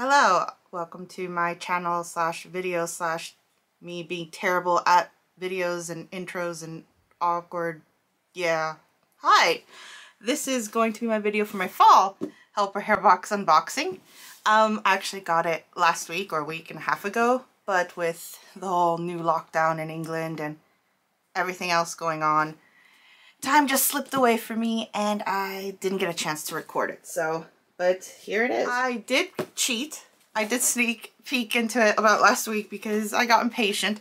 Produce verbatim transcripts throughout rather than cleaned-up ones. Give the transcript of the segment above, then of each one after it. Hello, welcome to my channel slash video slash me being terrible at videos and intros and awkward, yeah. Hi, this is going to be my video for my fall Helper Hair Box unboxing. Um, I actually got it last week or a week and a half ago, but with the whole new lockdown in England and everything else going on, time just slipped away from me and I didn't get a chance to record it, so. But here it is. I did cheat. I did sneak peek into it about last week because I got impatient.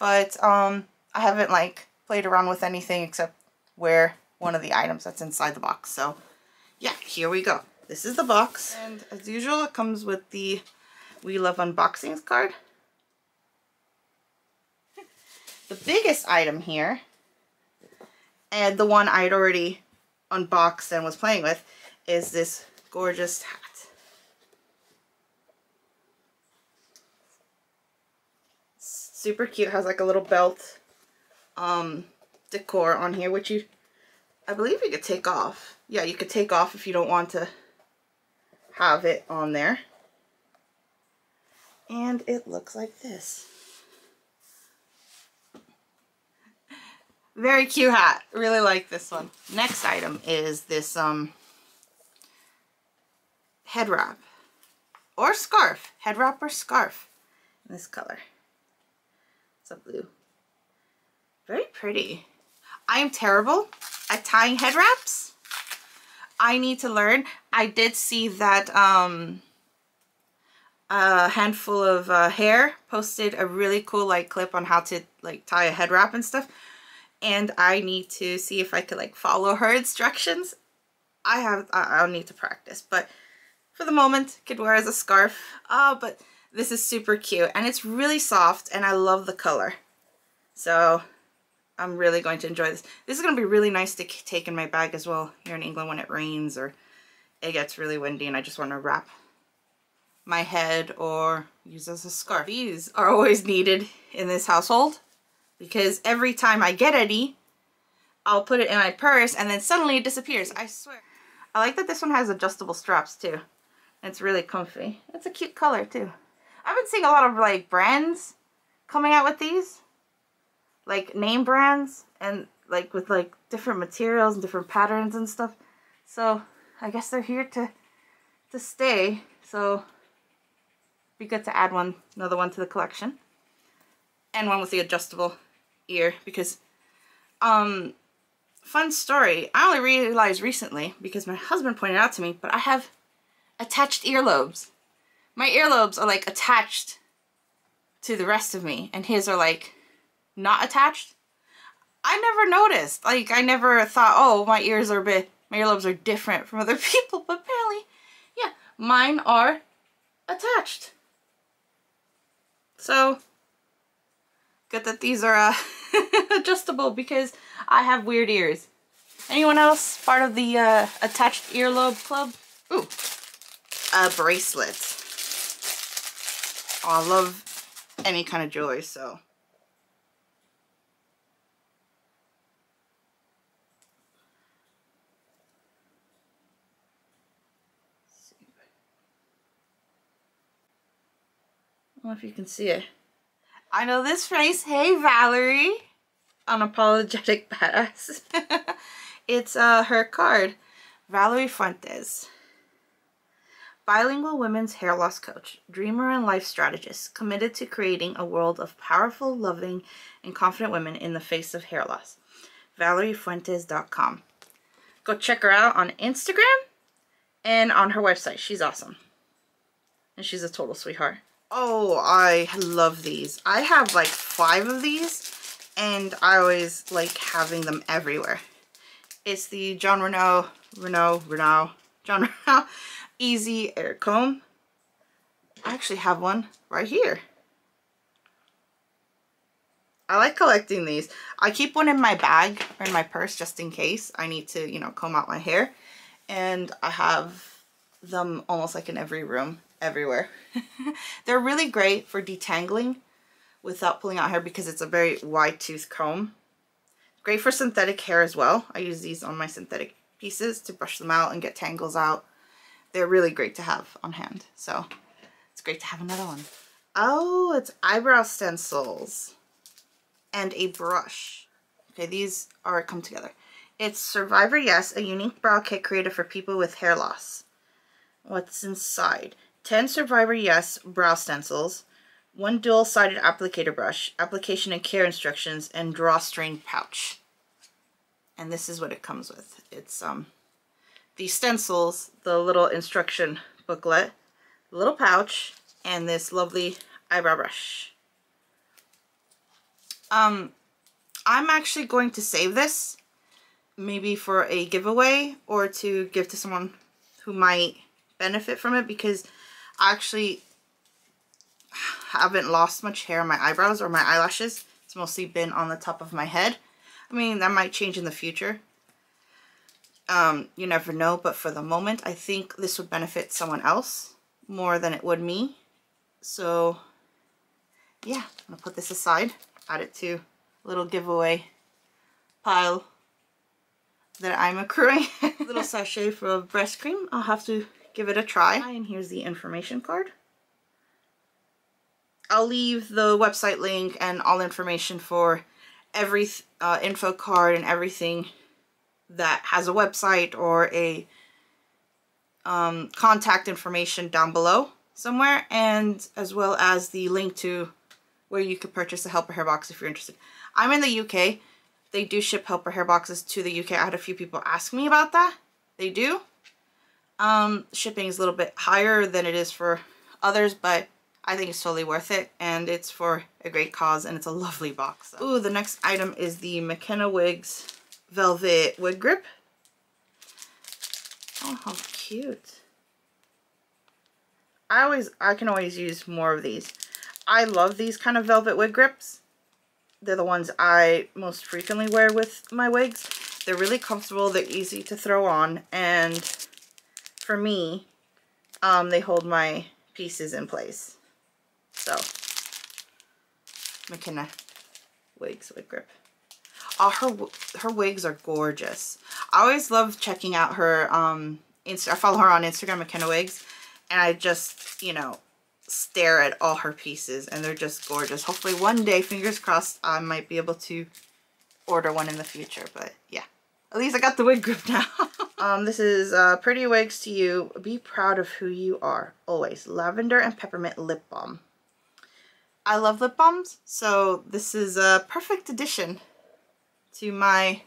But um, I haven't like played around with anything except wear one of the items that's inside the box. So yeah, here we go. This is the box. And as usual, it comes with the We Love Unboxings card. The biggest item here, and the one I'd already unboxed and was playing with, is this gorgeous hat. It's super cute. It has like a little belt um, decor on here, which you, I believe you could take off. Yeah, you could take off if you don't want to have it on there. And it looks like this. Very cute hat. Really like this one. Next item is this um. head wrap or scarf, head wrap or scarf in this color. It's a blue. Very pretty. I am terrible at tying head wraps. I need to learn. I did see that um, a handful of uh, hair posted a really cool like clip on how to like tie a head wrap and stuff. And I need to see if I could like follow her instructions. I have, I I'll need to practice, but for the moment, could wear as a scarf. Oh, but this is super cute and it's really soft and I love the color. So I'm really going to enjoy this. This is going to be really nice to take in my bag as well here in England when it rains or it gets really windy and I just want to wrap my head or use as a scarf. These are always needed in this household because every time I get any, I'll put it in my purse and then suddenly it disappears. I swear. I like that this one has adjustable straps too. It's really comfy. It's a cute color too. I've been seeing a lot of like brands coming out with these, like name brands, and like with like different materials and different patterns and stuff. So I guess they're here to to stay. So it'd be good to add one, another one to the collection, and one with the adjustable ear because, um, fun story. I only realized recently because my husband pointed out to me, but I have attached earlobes. My earlobes are like attached to the rest of me and his are like not attached. I never noticed. Like I never thought, oh, my ears are a bit, my earlobes are different from other people, but apparently, yeah, mine are attached. So good that these are uh, adjustable because I have weird ears. Anyone else part of the uh, attached earlobe club? Ooh. A bracelet. Oh, I love any kind of jewelry, so. I don't know if you can see it. I know this face. Hey, Valerie. Unapologetic badass. It's uh, her card. Valerie Fuentes. Bilingual women's hair loss coach, dreamer and life strategist, committed to creating a world of powerful, loving, and confident women in the face of hair loss. Valerie Fuentes dot com. Go check her out on Instagram and on her website. She's awesome. And she's a total sweetheart. Oh, I love these. I have like five of these and I always like having them everywhere. It's the Jon Renau, Renau, Renau, Jon Renau. Easy air comb. I actually have one right here. I like collecting these. I keep one in my bag or in my purse just in case I need to, you know, comb out my hair. And I have them almost like in every room, everywhere. They're really great for detangling without pulling out hair because it's a very wide tooth comb. Great for synthetic hair as well. I use these on my synthetic pieces to brush them out and get tangles out. They're really great to have on hand. So great to have another one. Oh, it's eyebrow stencils and a brush. Okay, these are come together. It's Survivor Yes, a unique brow kit created for people with hair loss. What's inside? ten Survivor Yes brow stencils, one dual-sided applicator brush, application and care instructions, and drawstring pouch. And this is what it comes with. It's um, the stencils, the little instruction booklet, the little pouch, and this lovely eyebrow brush. Um, I'm actually going to save this, maybe for a giveaway or to give to someone who might benefit from it, because I actually haven't lost much hair on my eyebrows or my eyelashes. It's mostly been on the top of my head. I mean, that might change in the future. Um, you never know, but for the moment, I think this would benefit someone else more than it would me. So, yeah, I'm gonna put this aside, add it to a little giveaway pile that I'm accruing. A little sachet for a breast cream. I'll have to give it a try. And here's the information card. I'll leave the website link and all information for every uh, info card and everything that has a website or a um, contact information down below somewhere, and as well as the link to where you could purchase the Helper Hair Box if you're interested. I'm in the U K. They do ship Helper Hair Boxes to the U K. I had a few people ask me about that. They do. Um, shipping is a little bit higher than it is for others, but I think it's totally worth it, and it's for a great cause, and it's a lovely box. Ooh, the next item is the McKenna Wigs Velvet Wig Grip. Oh, how cute. I always, I can always use more of these. I love these kind of velvet wig grips. They're the ones I most frequently wear with my wigs. They're really comfortable, they're easy to throw on, and for me, um, they hold my pieces in place. So, McKenna Wigs Wig Grip. Oh, her her wigs are gorgeous. I always love checking out her um Insta. I follow her on Instagram, McKenna Wigs, and I just, you know, stare at all her pieces, and they're just gorgeous. Hopefully one day, fingers crossed, I might be able to order one in the future, but yeah. At least I got the wig grip now. um, this is uh, Pretty Wigs to You. Be proud of who you are, always. Lavender and peppermint lip balm. I love lip balms, so this is a perfect addition to my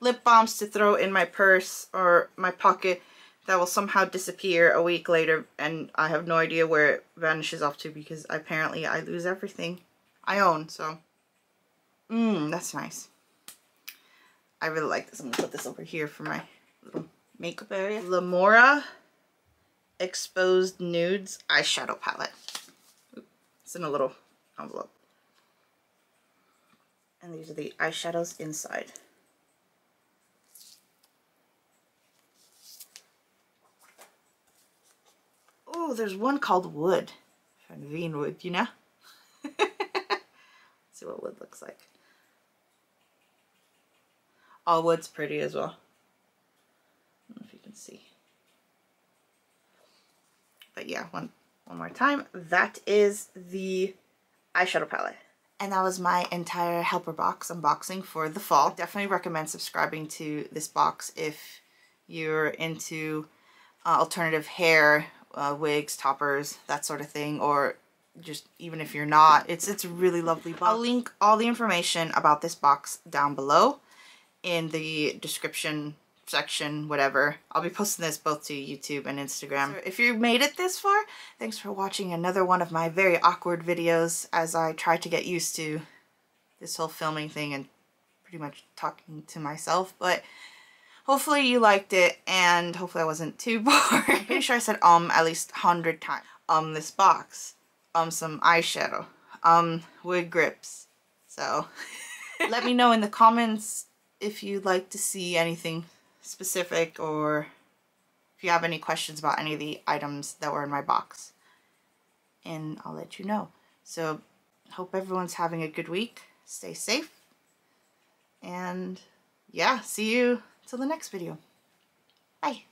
lip balms to throw in my purse or my pocket that will somehow disappear a week later, and I have no idea where it vanishes off to, because apparently I lose everything I own, so. Mmm, that's nice. I really like this. I'm gonna put this over here for my little makeup area. Lamora Exposed Nudes Eyeshadow Palette. It's in a little envelope. And these are the eyeshadows inside. Oh, there's one called Wood. Van Wood, you know? Let's see what Wood looks like. All wood's pretty as well. I don't know if you can see. But yeah, one, one more time. That is the eyeshadow palette. And that was my entire Helper Box unboxing for the fall. Definitely recommend subscribing to this box if you're into uh, alternative hair, uh, wigs, toppers, that sort of thing, or just even if you're not. It's, it's a really lovely box. I'll link all the information about this box down below in the description section, whatever. I'll be posting this both to YouTube and Instagram. So if you made it this far, thanks for watching another one of my very awkward videos as I try to get used to this whole filming thing and pretty much talking to myself, but hopefully you liked it, and hopefully I wasn't too bored. I'm pretty sure I said um at least one hundred times. Um, this box. Um, some eyeshadow. Um, wig grips. So, let me know in the comments if you'd like to see anything specific, or if you have any questions about any of the items that were in my box, and I'll let you know. So hope everyone's having a good week. Stay safe, and yeah, see you till the next video. Bye.